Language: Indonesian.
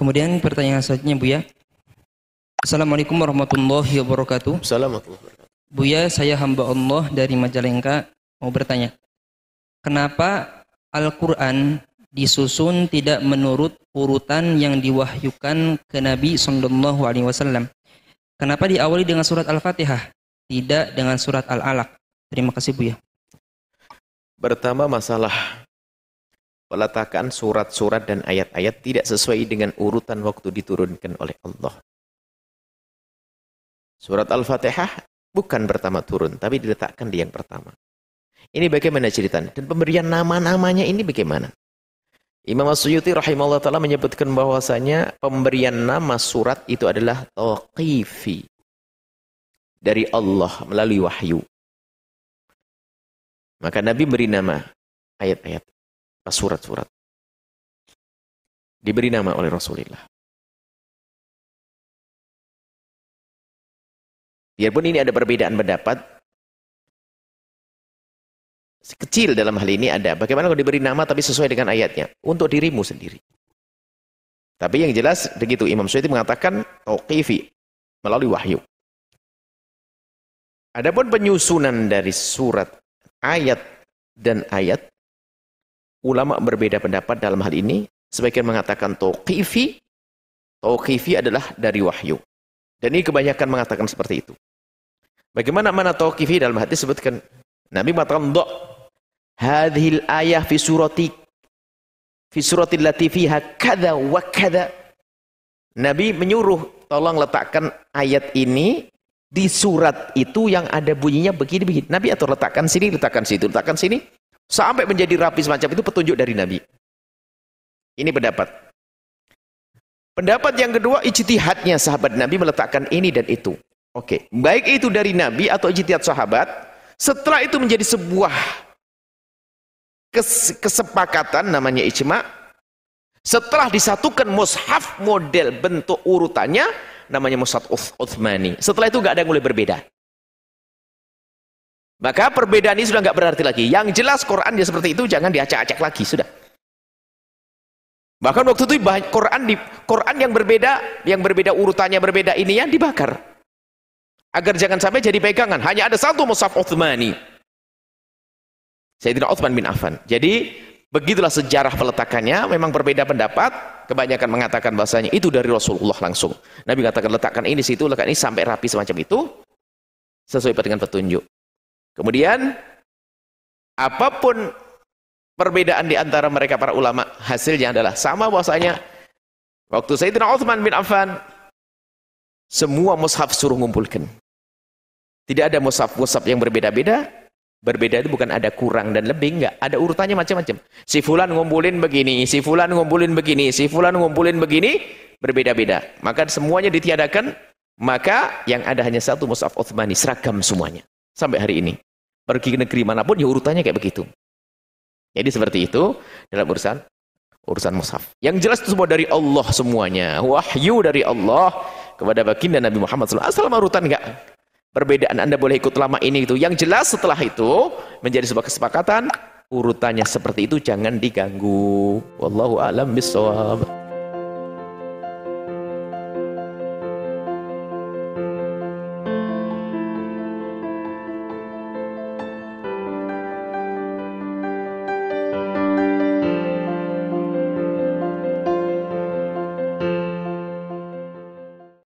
Kemudian pertanyaan selanjutnya, Buya. Assalamualaikum warahmatullahi wabarakatuh. Assalamualaikum warahmatullahi wabarakatuh. Buya, saya hamba Allah dari Majalengka mau bertanya. Kenapa Al-Quran disusun tidak menurut urutan yang diwahyukan ke Nabi Sallallahu Alaihi Wasallam? Kenapa diawali dengan surat Al-Fatihah, tidak dengan surat Al-Alaq? Terima kasih, Buya. Pertama, masalah peletakan surat-surat dan ayat-ayat tidak sesuai dengan urutan waktu diturunkan oleh Allah. Surat Al-Fatihah bukan pertama turun, tapi diletakkan di yang pertama. Ini bagaimana ceritanya? Dan pemberian nama-namanya ini bagaimana? Imam As-Suyuti rahimahullah ta'ala menyebutkan bahwasanya pemberian nama surat itu adalah tawqifi dari Allah melalui wahyu. Maka Nabi beri nama ayat-ayat, surat-surat. Diberi nama oleh Rasulullah. Biarpun ini ada perbedaan pendapat, sekecil dalam hal ini ada. Bagaimana kalau diberi nama tapi sesuai dengan ayatnya? Untuk dirimu sendiri. Tapi yang jelas begitu, Imam Suyuti mengatakan tauqifi, melalui wahyu. Adapun penyusunan dari surat, ayat dan ayat, ulama berbeda pendapat dalam hal ini. Sebagian mengatakan tauqifi. Tauqifi adalah dari wahyu. Dan ini kebanyakan mengatakan seperti itu. Bagaimana mana tauqifi? Dalam hadis sebutkan Nabi mengatakan hadhil ayah fi surati fi suratil latifiha kada wa kada. Nabi menyuruh tolong letakkan ayat ini di surat itu yang ada bunyinya begini-begini. Nabi atur letakkan sini, letakkan situ, letakkan sini sampai menjadi rapi semacam itu, petunjuk dari Nabi. Ini pendapat. Pendapat yang kedua, ijtihadnya sahabat Nabi meletakkan ini dan itu. Oke, baik itu dari Nabi atau ijtihad sahabat, setelah itu menjadi sebuah kesepakatan namanya ijma. Setelah disatukan mushaf model bentuk urutannya namanya mushaf Utsmani. Setelah itu nggak ada yang boleh berbeda. Maka perbedaan ini sudah nggak berarti lagi. Yang jelas Quran dia seperti itu, jangan diacak-acak lagi, sudah. Bahkan waktu itu banyak Quran yang berbeda urutannya, berbeda ininya dibakar. Agar jangan sampai jadi pegangan. Hanya ada satu mushaf Utsmani. Sayyidina Utsman bin Affan. Jadi begitulah sejarah peletakannya, memang berbeda pendapat. Kebanyakan mengatakan bahasanya itu dari Rasulullah langsung. Nabi katakan letakkan ini situ, letakkan ini sampai rapi semacam itu sesuai dengan petunjuk. Kemudian apapun perbedaan di antara mereka para ulama, hasilnya adalah sama bahwasanya waktu Sayyidina Utsman bin Affan semua mushaf suruh ngumpulkan. Tidak ada mushaf yang berbeda-beda. Berbeda itu bukan ada kurang dan lebih, enggak. Ada urutannya macam-macam. Si fulan ngumpulin begini, si fulan ngumpulin begini, si fulan ngumpulin begini, berbeda-beda. Maka semuanya ditiadakan, maka yang ada hanya satu mushaf Utsmani, seragam semuanya sampai hari ini. Pergi ke negeri manapun ya urutannya kayak begitu. Jadi seperti itu dalam urusan mushaf. Yang jelas itu semua dari Allah semuanya. Wahyu dari Allah kepada baginda Nabi Muhammad SAW. Asal urutan enggak. Perbedaan Anda boleh ikut lama ini itu. Yang jelas setelah itu menjadi sebuah kesepakatan urutannya seperti itu, jangan diganggu. Wallahu a'lam bishshawab.